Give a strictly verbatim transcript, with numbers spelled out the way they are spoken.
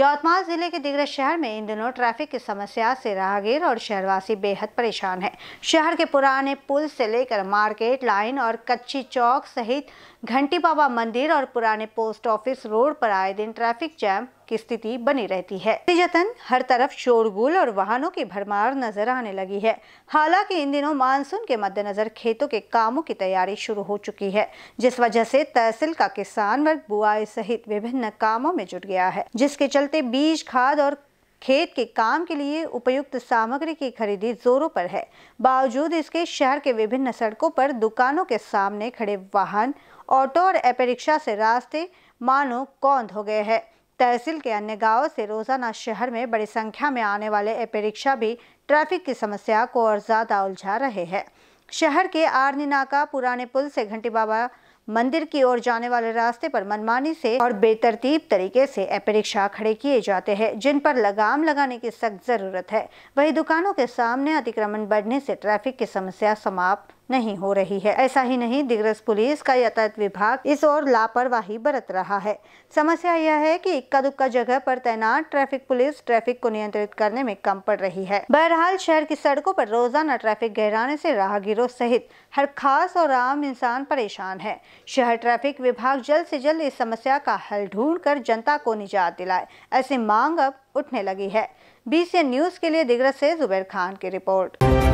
यवतमाल जिले के दिग्रज शहर में इन दिनों ट्रैफिक की समस्या से राहगीर और शहरवासी बेहद परेशान हैं। शहर के पुराने पुल से लेकर मार्केट लाइन और कच्ची चौक सहित घंटी बाबा मंदिर और पुराने पोस्ट ऑफिस रोड पर आए दिन ट्रैफिक जैम की स्थिति बनी रहती है। नतीजतन हर तरफ शोरगुल और वाहनों की भरमार नजर आने लगी है। हालांकि इन दिनों मानसून के मद्देनजर खेतों के कामों की तैयारी शुरू हो चुकी है, जिस वजह से तहसील का किसान वर्ग बुआई सहित विभिन्न कामों में जुट गया है, जिसके चलते बीज, खाद और खेत के काम के लिए उपयुक्त सामग्री की खरीदी जोरों पर है। बावजूद इसके शहर के विभिन्न सड़कों पर दुकानों के सामने खड़े वाहन, ऑटो और ऑटो रिक्शा से रास्ते मानो कौंध हो गए हैं। तहसील के अन्य गांवों से रोजाना शहर में बड़ी संख्या में आने वाले ऑटो रिक्शा भी ट्रैफिक की समस्या को और ज्यादा उलझा रहे हैं। शहर के आरनी नाका, पुराने पुल से घंटी बाबा मंदिर की ओर जाने वाले रास्ते पर मनमानी से और बेतरतीब तरीके से ऑटो रिक्शा खड़े किए जाते हैं, जिन पर लगाम लगाने की सख्त जरूरत है। वही दुकानों के सामने अतिक्रमण बढ़ने से ट्रैफिक की समस्या समाप्त नहीं हो रही है। ऐसा ही नहीं, दिग्रज पुलिस का यातायात विभाग इस ओर लापरवाही बरत रहा है। समस्या यह है कि इक्का दुक्का जगह पर तैनात ट्रैफिक पुलिस ट्रैफिक को नियंत्रित करने में कम पड़ रही है। बहरहाल शहर की सड़कों पर रोजाना ट्रैफिक गहराने से राहगीरों सहित हर खास और आम इंसान परेशान है। शहर ट्रैफिक विभाग जल्द से जल्द इस समस्या का हल ढूंढकर जनता को निजात दिलाए, ऐसी मांग अब उठने लगी है। बी सी एन न्यूज के लिए दिग्रज से जुबैर खान की रिपोर्ट।